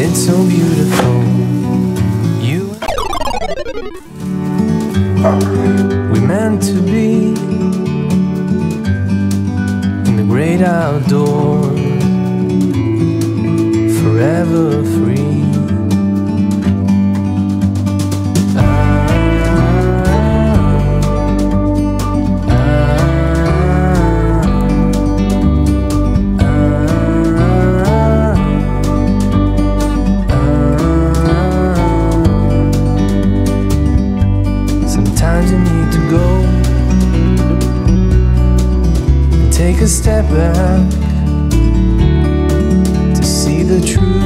It's so beautiful. You, we meant to be in the great outdoor, forever free. Sometimes you need to go and take a step back to see the truth.